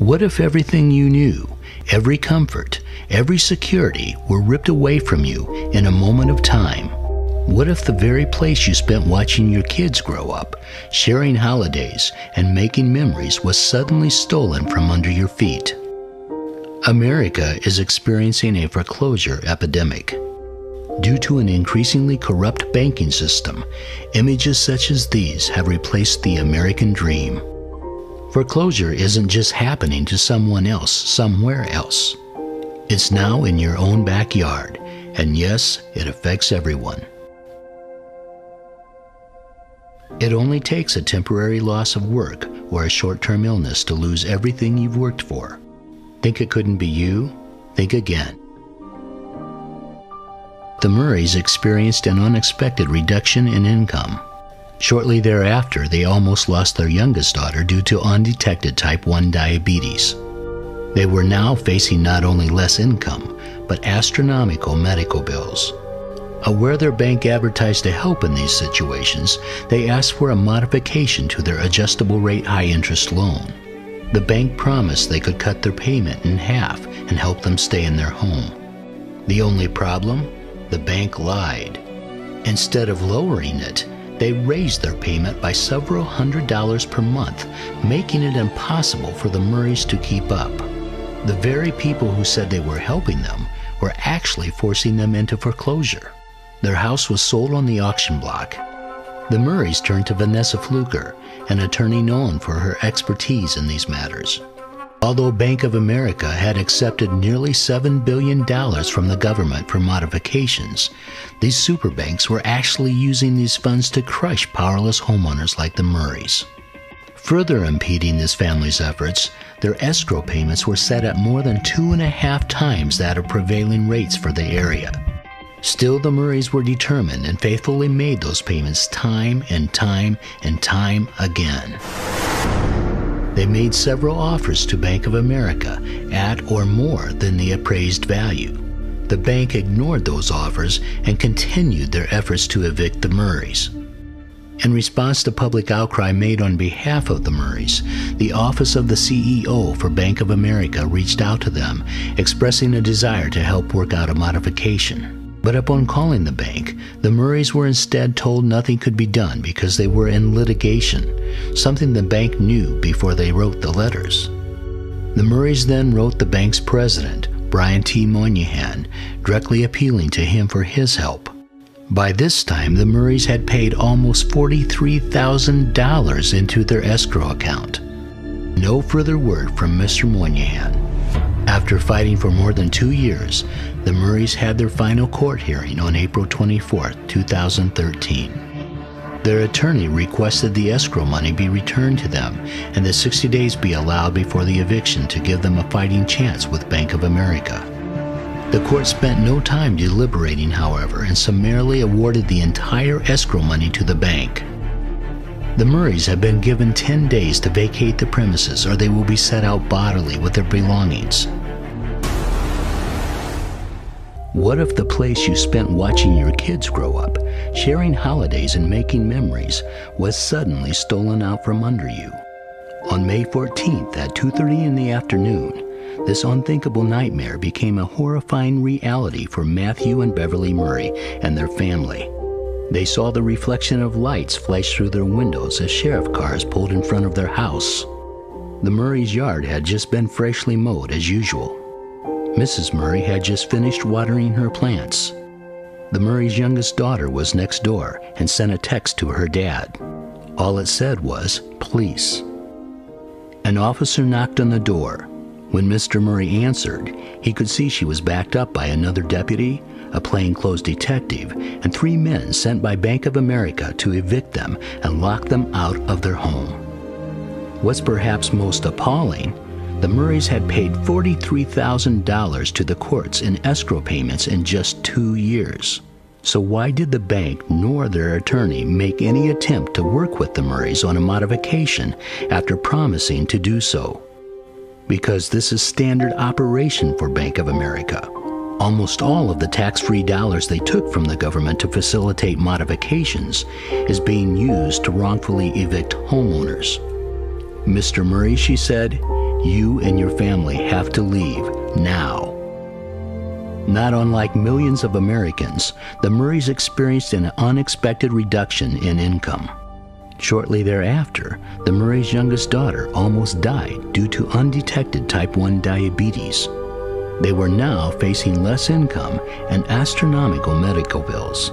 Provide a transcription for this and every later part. What if everything you knew, every comfort, every security were ripped away from you in a moment of time? What if the very place you spent watching your kids grow up, sharing holidays, and making memories was suddenly stolen from under your feet? America is experiencing a foreclosure epidemic. Due to an increasingly corrupt banking system, images such as these have replaced the American dream. Foreclosure isn't just happening to someone else somewhere else. It's now in your own backyard, and yes, it affects everyone. It only takes a temporary loss of work or a short-term illness to lose everything you've worked for. Think it couldn't be you? Think again. The Murrays experienced an unexpected reduction in income. Shortly thereafter, they almost lost their youngest daughter due to undetected type 1 diabetes. They were now facing not only less income, but astronomical medical bills. Aware their bank advertised to help in these situations, they asked for a modification to their adjustable rate high interest loan. The bank promised they could cut their payment in half and help them stay in their home. The only problem? The bank lied. Instead of lowering it, they raised their payment by several $100s per month, making it impossible for the Murrays to keep up. The very people who said they were helping them were actually forcing them into foreclosure. Their house was sold on the auction block. The Murrays turned to Vanessa Pfluger, an attorney known for her expertise in these matters. Although Bank of America had accepted nearly $7 billion from the government for modifications, these superbanks were actually using these funds to crush powerless homeowners like the Murrays. Further impeding this family's efforts, their escrow payments were set at more than 2.5 times that of prevailing rates for the area. Still, the Murrays were determined and faithfully made those payments time and time again. They made several offers to Bank of America at or more than the appraised value. The bank ignored those offers and continued their efforts to evict the Murrays. In response to public outcry made on behalf of the Murrays, the office of the CEO for Bank of America reached out to them, expressing a desire to help work out a modification. But upon calling the bank, the Murrays were instead told nothing could be done because they were in litigation, something the bank knew before they wrote the letters. The Murrays then wrote the bank's president, Brian T. Moynihan, directly appealing to him for his help. By this time, the Murrays had paid almost $43,000 into their escrow account. No further word from Mr. Moynihan. After fighting for more than 2 years, the Murrays had their final court hearing on April 24, 2013. Their attorney requested the escrow money be returned to them and that 60 days be allowed before the eviction to give them a fighting chance with Bank of America. The court spent no time deliberating, however, and summarily awarded the entire escrow money to the bank. The Murrays have been given 10 days to vacate the premises or they will be set out bodily with their belongings. What if the place you spent watching your kids grow up, sharing holidays and making memories, was suddenly stolen out from under you? On May 14th at 2:30 in the afternoon, this unthinkable nightmare became a horrifying reality for Matthew and Beverly Murray and their family. They saw the reflection of lights flash through their windows as sheriff cars pulled in front of their house. The Murrays' yard had just been freshly mowed as usual. Mrs. Murray had just finished watering her plants. The Murrays' youngest daughter was next door and sent a text to her dad. All it said was, "Police." An officer knocked on the door. When Mr. Murray answered, he could see she was backed up by another deputy, a plainclothes detective, and 3 men sent by Bank of America to evict them and lock them out of their home. What's perhaps most appalling, the Murrays had paid $43,000 to the courts in escrow payments in just 2 years. So why did the bank nor their attorney make any attempt to work with the Murrays on a modification after promising to do so? Because this is standard operation for Bank of America. Almost all of the tax-free dollars they took from the government to facilitate modifications is being used to wrongfully evict homeowners. Mr. Murray, she said, you and your family have to leave now. Not unlike millions of Americans, the Murrays experienced an unexpected reduction in income. Shortly thereafter, the Murrays' youngest daughter almost died due to undetected type 1 diabetes. They were now facing less income and astronomical medical bills.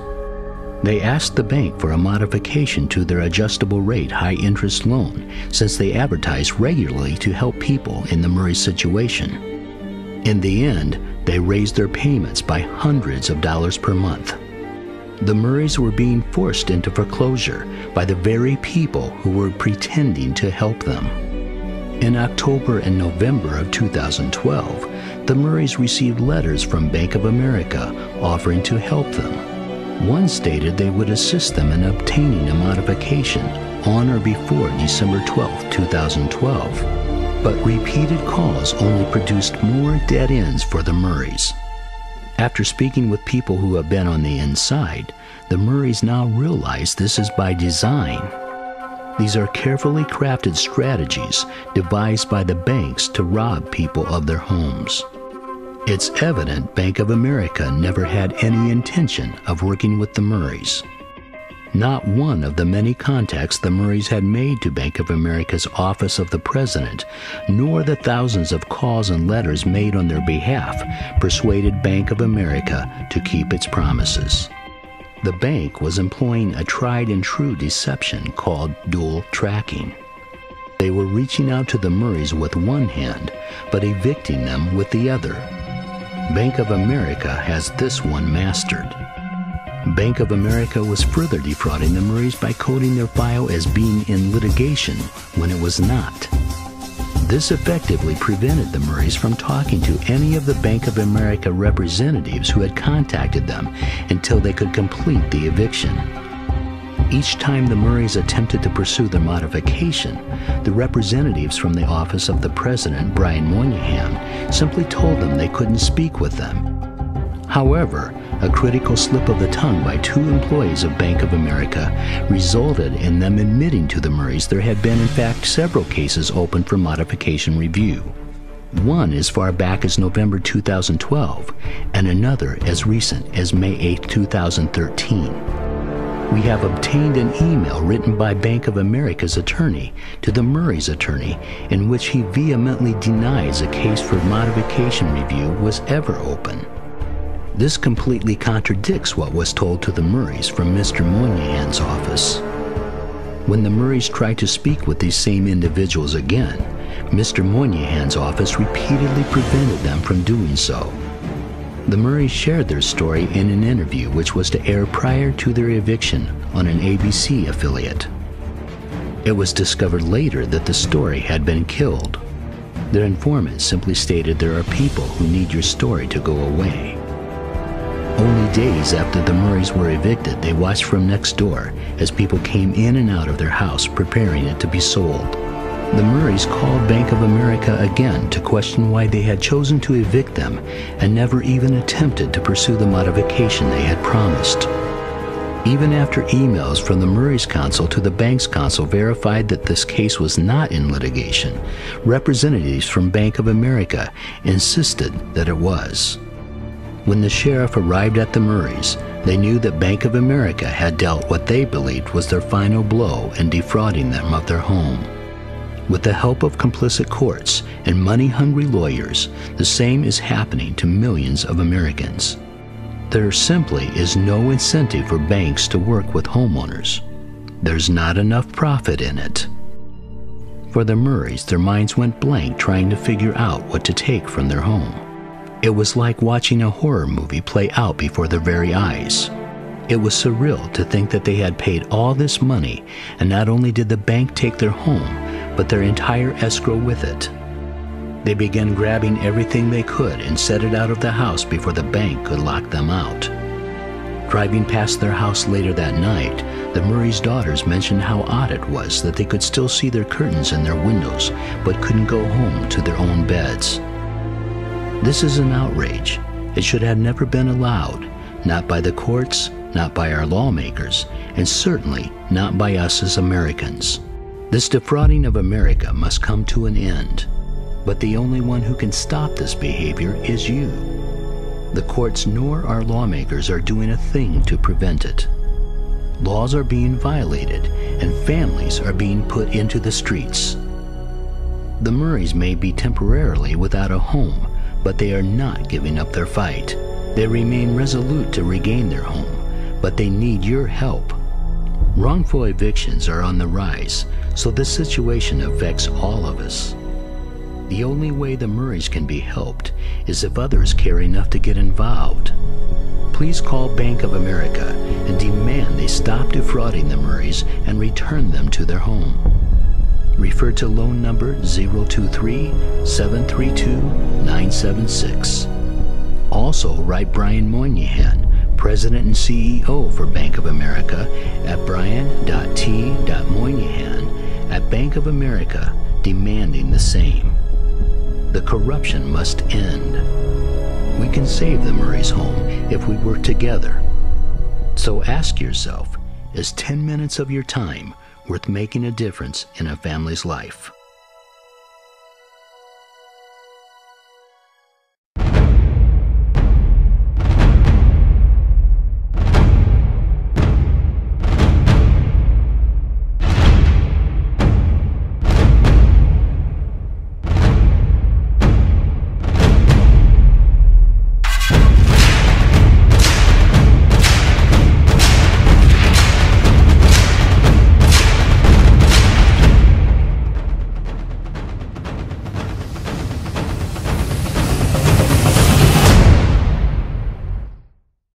They asked the bank for a modification to their adjustable rate high-interest loan, since they advertised regularly to help people in the Murray situation. In the end, they raised their payments by hundreds of dollars per month. The Murrays were being forced into foreclosure by the very people who were pretending to help them. In October and November of 2012, the Murrays received letters from Bank of America offering to help them. One stated they would assist them in obtaining a modification on or before December 12, 2012, but repeated calls only produced more dead ends for the Murrays. After speaking with people who have been on the inside, the Murrays now realize this is by design. These are carefully crafted strategies devised by the banks to rob people of their homes. It's evident Bank of America never had any intention of working with the Murrays. Not one of the many contacts the Murrays had made to Bank of America's Office of the President, nor the thousands of calls and letters made on their behalf, persuaded Bank of America to keep its promises. The bank was employing a tried-and-true deception called dual tracking. They were reaching out to the Murrays with one hand, but evicting them with the other. Bank of America has this one mastered. Bank of America was further defrauding the Murrays by coding their file as being in litigation when it was not. This effectively prevented the Murrays from talking to any of the Bank of America representatives who had contacted them until they could complete the eviction. Each time the Murrays attempted to pursue their modification, the representatives from the Office of the President, Brian Moynihan, simply told them they couldn't speak with them. However, a critical slip of the tongue by two employees of Bank of America resulted in them admitting to the Murrays there had been in fact several cases open for modification review. One as far back as November 2012 and another as recent as May 8, 2013. We have obtained an email written by Bank of America's attorney to the Murrays' attorney in which he vehemently denies a case for modification review was ever open. This completely contradicts what was told to the Murrays from Mr. Moynihan's office. When the Murrays tried to speak with these same individuals again, Mr. Moynihan's office repeatedly prevented them from doing so. The Murrays shared their story in an interview which was to air prior to their eviction on an ABC affiliate. It was discovered later that the story had been killed. Their informant simply stated, "There are people who need your story to go away." Only days after the Murrays were evicted, they watched from next door as people came in and out of their house preparing it to be sold. The Murrays called Bank of America again to question why they had chosen to evict them and never even attempted to pursue the modification they had promised. Even after emails from the Murrays' counsel to the bank's counsel verified that this case was not in litigation, representatives from Bank of America insisted that it was. When the sheriff arrived at the Murrays, they knew that Bank of America had dealt what they believed was their final blow in defrauding them of their home. With the help of complicit courts and money-hungry lawyers, the same is happening to millions of Americans. There simply is no incentive for banks to work with homeowners. There's not enough profit in it. For the Murrays, their minds went blank trying to figure out what to take from their home. It was like watching a horror movie play out before their very eyes. It was surreal to think that they had paid all this money, and not only did the bank take their home, but their entire escrow with it. They began grabbing everything they could and set it out of the house before the bank could lock them out. Driving past their house later that night, the Murrays' daughters mentioned how odd it was that they could still see their curtains and their windows, but couldn't go home to their own beds. This is an outrage. It should have never been allowed, not by the courts, not by our lawmakers, and certainly not by us as Americans. This defrauding of America must come to an end. But the only one who can stop this behavior is you. The courts nor our lawmakers are doing a thing to prevent it. Laws are being violated, and families are being put into the streets. The Murrays may be temporarily without a home, but they are not giving up their fight. They remain resolute to regain their home, but they need your help. Wrongful evictions are on the rise, so this situation affects all of us. The only way the Murrays can be helped is if others care enough to get involved. Please call Bank of America and demand they stop defrauding the Murrays and return them to their home. Refer to loan number 023-732-976. Also write Brian Moynihan, President and CEO for Bank of America, at brian.t.moynihan@Bank of America, demanding the same. The corruption must end. We can save the Murrays' home if we work together. So ask yourself, is 10 minutes of your time worth making a difference in a family's life?